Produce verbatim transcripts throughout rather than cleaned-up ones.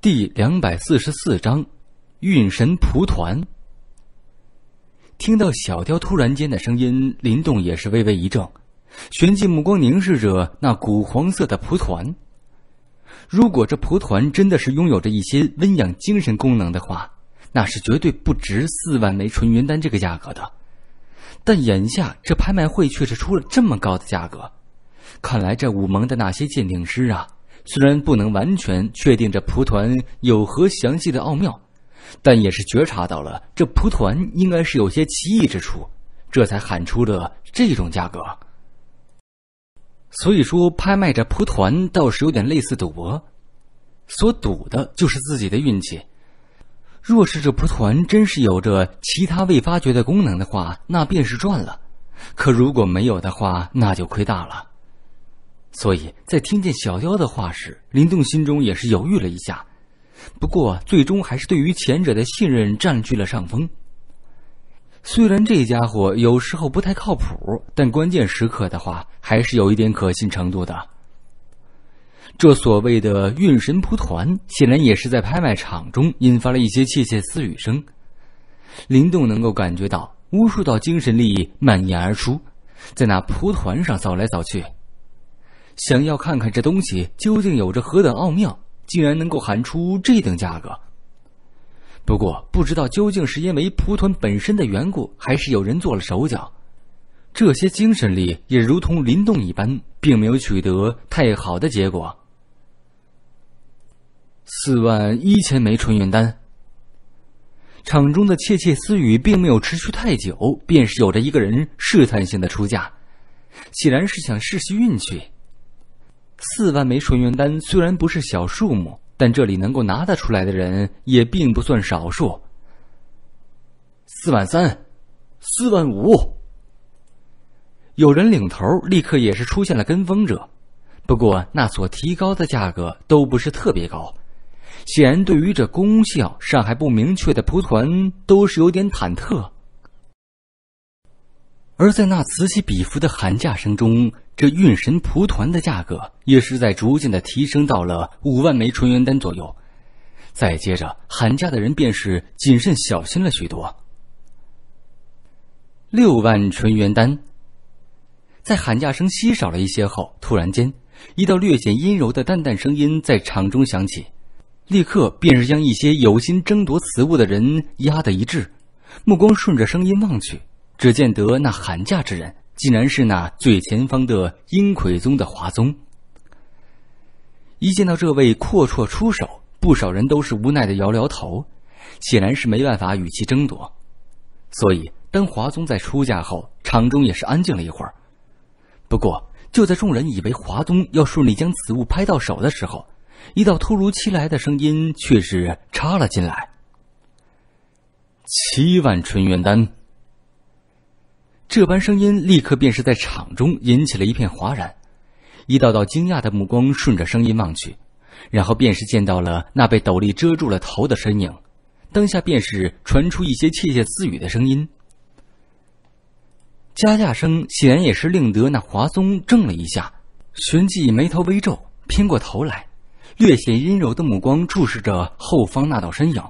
第两百四十四章，运神蒲团。听到小雕突然间的声音，林动也是微微一怔，旋即目光凝视着那古黄色的蒲团。如果这蒲团真的是拥有着一些温养精神功能的话，那是绝对不值四万枚纯元丹这个价格的。但眼下这拍卖会却是出了这么高的价格，看来这武盟的那些鉴定师啊，虽然不能完全确定这蒲团有何详细的奥妙，但也是觉察到了这蒲团应该是有些奇异之处，这才喊出了这种价格。所以说拍卖这蒲团倒是有点类似赌博，所赌的就是自己的运气。若是这蒲团真是有着其他未发掘的功能的话，那便是赚了，可如果没有的话，那就亏大了。所以在听见小妖的话时，林动心中也是犹豫了一下，不过最终还是对于前者的信任占据了上风。虽然这家伙有时候不太靠谱，但关键时刻的话还是有一点可信程度的。这所谓的运神蒲团显然也是在拍卖场中引发了一些窃窃私语声，林动能够感觉到无数道精神力蔓延而出，在那蒲团上扫来扫去，想要看看这东西究竟有着何等奥妙，竟然能够喊出这等价格。不过不知道究竟是因为蒲团本身的缘故，还是有人做了手脚，这些精神力也如同林动一般，并没有取得太好的结果。四万一千枚纯元丹。场中的窃窃私语并没有持续太久，便是有着一个人试探性的出价，显然是想试试运气。四万枚纯元丹虽然不是小数目，但这里能够拿得出来的人也并不算少数。四万三，四万五。有人领头，立刻也是出现了跟风者，不过那所提高的价格都不是特别高，显然对于这功效尚还不明确的蒲团都是有点忐忑。而在那此起彼伏的喊价声中，这运神蒲团的价格也是在逐渐的提升到了五万枚纯元丹左右，再接着喊价的人便是谨慎小心了许多。六万纯元丹。在喊价声稀少了一些后，突然间一道略显阴柔的淡淡声音在场中响起，立刻便是将一些有心争夺此物的人压得一滞，目光顺着声音望去，只见得那喊价之人竟然是那最前方的阴魁宗的华宗。一见到这位阔绰出手，不少人都是无奈的摇摇头，显然是没办法与其争夺。所以当华宗在出价后，场中也是安静了一会儿。不过就在众人以为华宗要顺利将此物拍到手的时候，一道突如其来的声音却是插了进来。七万纯元丹。这般声音立刻便是在场中引起了一片哗然，一道道惊讶的目光顺着声音望去，然后便是见到了那被斗笠遮住了头的身影，当下便是传出一些窃窃私语的声音。加价声显然也是令得那华宗怔了一下，旋即眉头微皱，偏过头来，略显阴柔的目光注视着后方那道身影。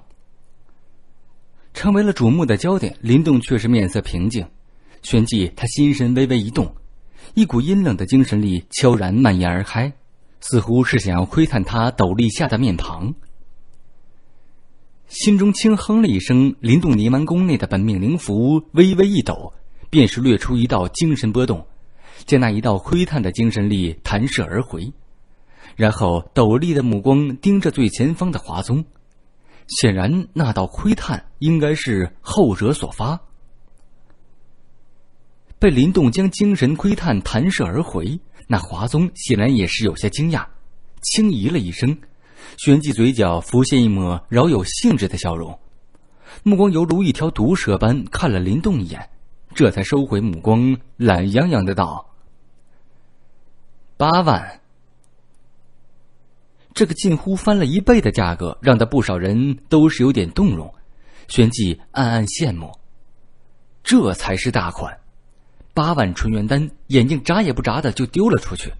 成为了瞩目的焦点，林动却是面色平静，旋即他心神微微一动，一股阴冷的精神力悄然蔓延而开，似乎是想要窥探他斗笠下的面庞。心中轻哼了一声，林动泥蛮宫内的本命灵符微微一抖，便是掠出一道精神波动，见那一道窥探的精神力弹射而回，然后斗笠的目光盯着最前方的华宗，显然那道窥探应该是后者所发。被林动将精神窥探弹射而回，那华宗显然也是有些惊讶，轻咦了一声，旋即嘴角浮现一抹饶有兴致的笑容，目光犹如一条毒蛇般看了林动一眼，这才收回目光，懒洋洋的道：“八万。”这个近乎翻了一倍的价格，让得不少人都是有点动容，旋即暗暗羡慕，这才是大款。八万纯元丹眼睛眨也不眨的就丢了出去，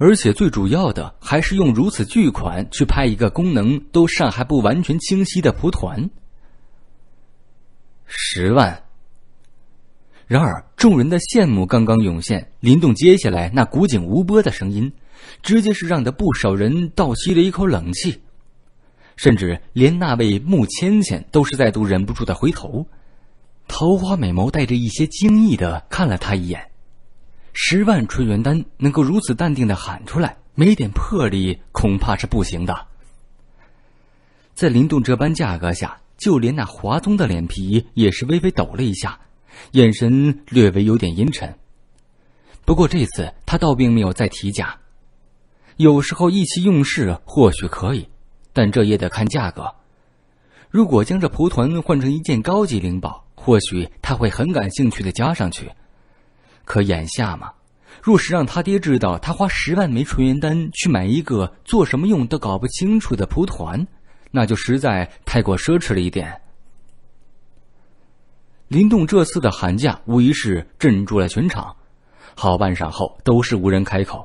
而且最主要的还是用如此巨款去拍一个功能都尚还不完全清晰的蒲团。十万。然而，众人的羡慕刚刚涌现，林动接下来那古井无波的声音，直接是让得不少人倒吸了一口冷气，甚至连那位穆芊芊都是再度忍不住的回头。桃花美眸带着一些惊异的看了他一眼。十万纯元丹能够如此淡定的喊出来，没点魄力恐怕是不行的。在林动这般价格下，就连那华宗的脸皮也是微微抖了一下，眼神略微有点阴沉。不过这次他倒并没有再提价。有时候意气用事或许可以，但这也得看价格。如果将这蒲团换成一件高级灵宝，或许他会很感兴趣的加上去。可眼下嘛，若是让他爹知道他花十万枚纯元丹去买一个做什么用都搞不清楚的蒲团，那就实在太过奢侈了一点。林动这次的喊价无疑是震住了全场，好半晌后都是无人开口。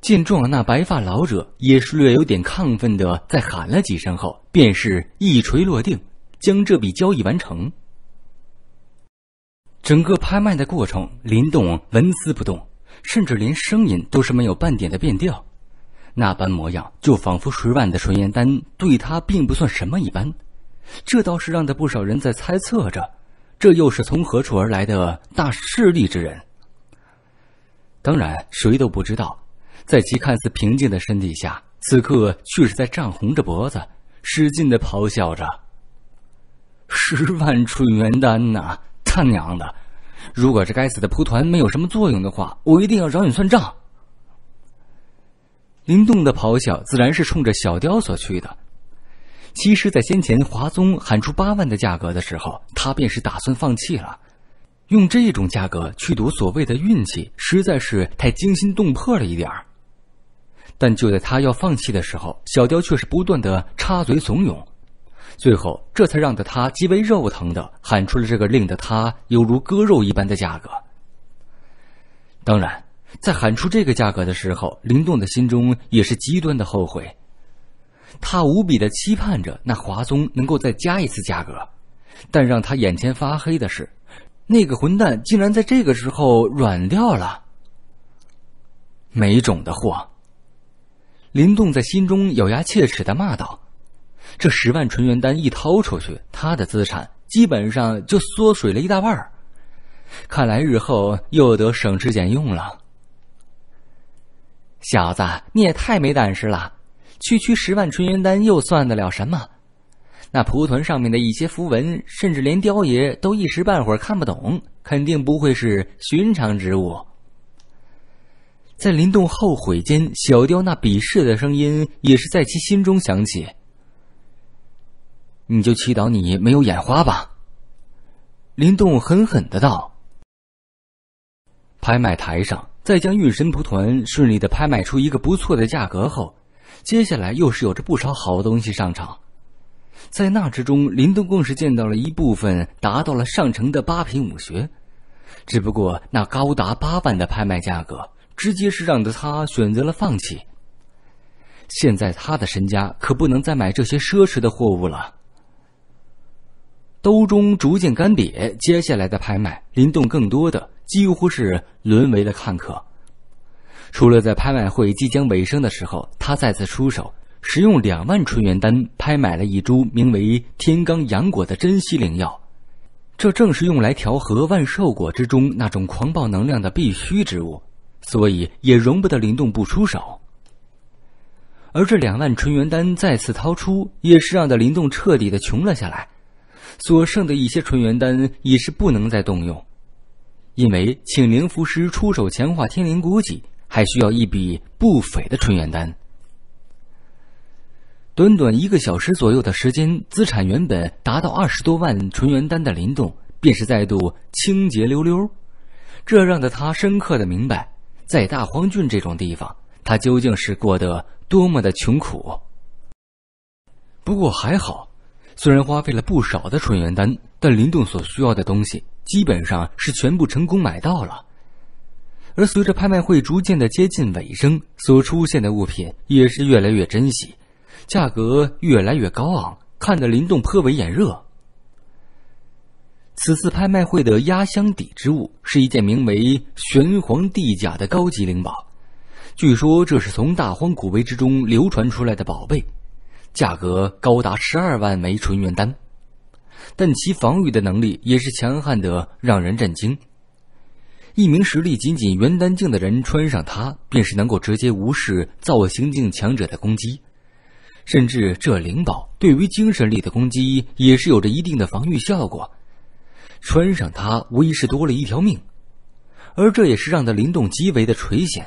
见状，那白发老者也是略有点亢奋的在喊了几声后，便是一锤落定，将这笔交易完成。整个拍卖的过程，林动纹丝不动，甚至连声音都是没有半点的变调，那般模样就仿佛十万的纯元丹对他并不算什么一般。这倒是让得不少人在猜测着，这又是从何处而来的大势力之人。当然谁都不知道，在其看似平静的身体下，此刻却是在涨红着脖子，使劲地咆哮着：十万纯元丹啊，他娘的！如果这该死的蒲团没有什么作用的话，我一定要找你算账！林动的咆哮自然是冲着小雕所去的。其实在先前华宗喊出八万的价格的时候，他便是打算放弃了。用这种价格去赌所谓的运气，实在是太惊心动魄了一点儿。但就在他要放弃的时候，小雕却是不断的插嘴怂恿。最后，这才让得他极为肉疼的喊出了这个令得他犹如割肉一般的价格。当然，在喊出这个价格的时候，林动的心中也是极端的后悔。他无比的期盼着那华宗能够再加一次价格，但让他眼前发黑的是，那个混蛋竟然在这个时候软掉了。没种的货！林动在心中咬牙切齿的骂道。这十万纯元丹一掏出去，他的资产基本上就缩水了一大半儿，看来日后又得省吃俭用了。小子，你也太没胆识了！区区十万纯元丹又算得了什么？那蒲团上面的一些符文，甚至连雕爷都一时半会儿看不懂，肯定不会是寻常之物。在林动后悔间，小雕那鄙视的声音也是在其心中响起。你就祈祷你没有眼花吧，林动狠狠的道。拍卖台上，在将御神蒲团顺利的拍卖出一个不错的价格后，接下来又是有着不少好东西上场。在那之中，林动更是见到了一部分达到了上乘的八品武学，只不过那高达八万的拍卖价格，直接是让得他选择了放弃。现在他的身家可不能再买这些奢侈的货物了。兜中逐渐干瘪，接下来的拍卖，林动更多的几乎是沦为了看客。除了在拍卖会即将尾声的时候，他再次出手，使用两万纯元丹拍买了一株名为天罡阳果的珍稀灵药，这正是用来调和万寿果之中那种狂暴能量的必须之物，所以也容不得林动不出手。而这两万纯元丹再次掏出，也是让得林动彻底的穷了下来。所剩的一些纯元丹已是不能再动用，因为请灵符师出手强化天灵孤寂，还需要一笔不菲的纯元丹。短短一个小时左右的时间，资产原本达到二十多万纯元丹的林动，便是再度清洁溜溜。这让得他深刻的明白，在大荒郡这种地方，他究竟是过得多么的穷苦。不过还好，虽然花费了不少的纯元丹，但林动所需要的东西基本上是全部成功买到了。而随着拍卖会逐渐的接近尾声，所出现的物品也是越来越珍惜，价格越来越高昂，看得林动颇为眼热。此次拍卖会的压箱底之物是一件名为玄黄地甲的高级灵宝，据说这是从大荒古碑之中流传出来的宝贝，价格高达十二万枚纯元丹，但其防御的能力也是强悍得让人震惊。一名实力仅仅元丹境的人穿上它，便是能够直接无视造型境强者的攻击，甚至这灵宝对于精神力的攻击也是有着一定的防御效果，穿上它威势多了一条命，而这也是让的林动极为的垂涎。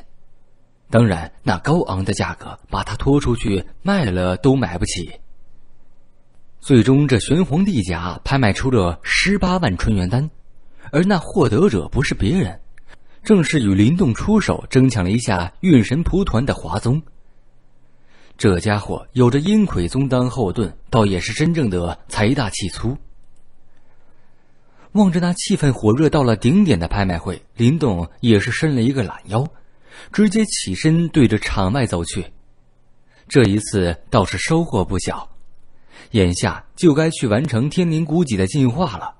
当然，那高昂的价格把它拖出去卖了都买不起。最终，这玄黄地甲拍卖出了十八万纯元丹，而那获得者不是别人，正是与林动出手争抢了一下运神蒲团的华宗。这家伙有着阴魁宗当后盾，倒也是真正的财大气粗。望着那气氛火热到了顶点的拍卖会，林动也是伸了一个懒腰，直接起身对着场外走去。这一次倒是收获不小，眼下就该去完成天灵古戟的进化了。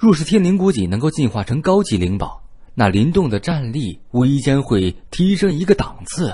若是天灵古戟能够进化成高级灵宝，那林动的战力无疑将会提升一个档次。